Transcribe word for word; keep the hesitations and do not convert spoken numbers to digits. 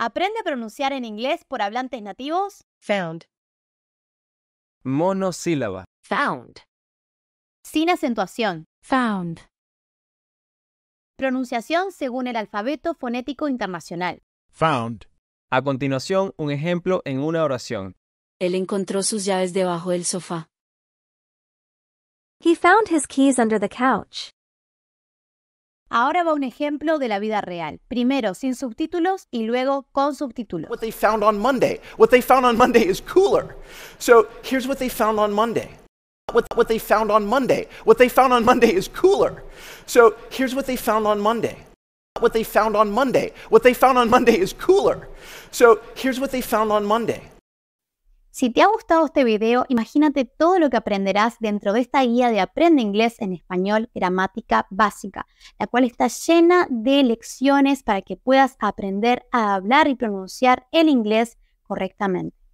Aprende a pronunciar en inglés por hablantes nativos. Found. Monosílaba. Found. Sin acentuación. Found. Pronunciación según el alfabeto fonético internacional. Found. A continuación, un ejemplo en una oración. Él encontró sus llaves debajo del sofá. He found his keys under the couch. Ahora va un ejemplo de la vida real. Primero sin subtítulos y luego con subtítulos. What they found on Monday. What they found on Monday is cooler. So, here's what they found on Monday. What, what they found on Monday. What they found on Monday is cooler. So, here's what they found on Monday. What they found on Monday. What they found on Monday is cooler. So, here's what they found on Monday. Si te ha gustado este video, imagínate todo lo que aprenderás dentro de esta guía de Aprende Inglés en Español Gramática Básica, la cual está llena de lecciones para que puedas aprender a hablar y pronunciar el inglés correctamente.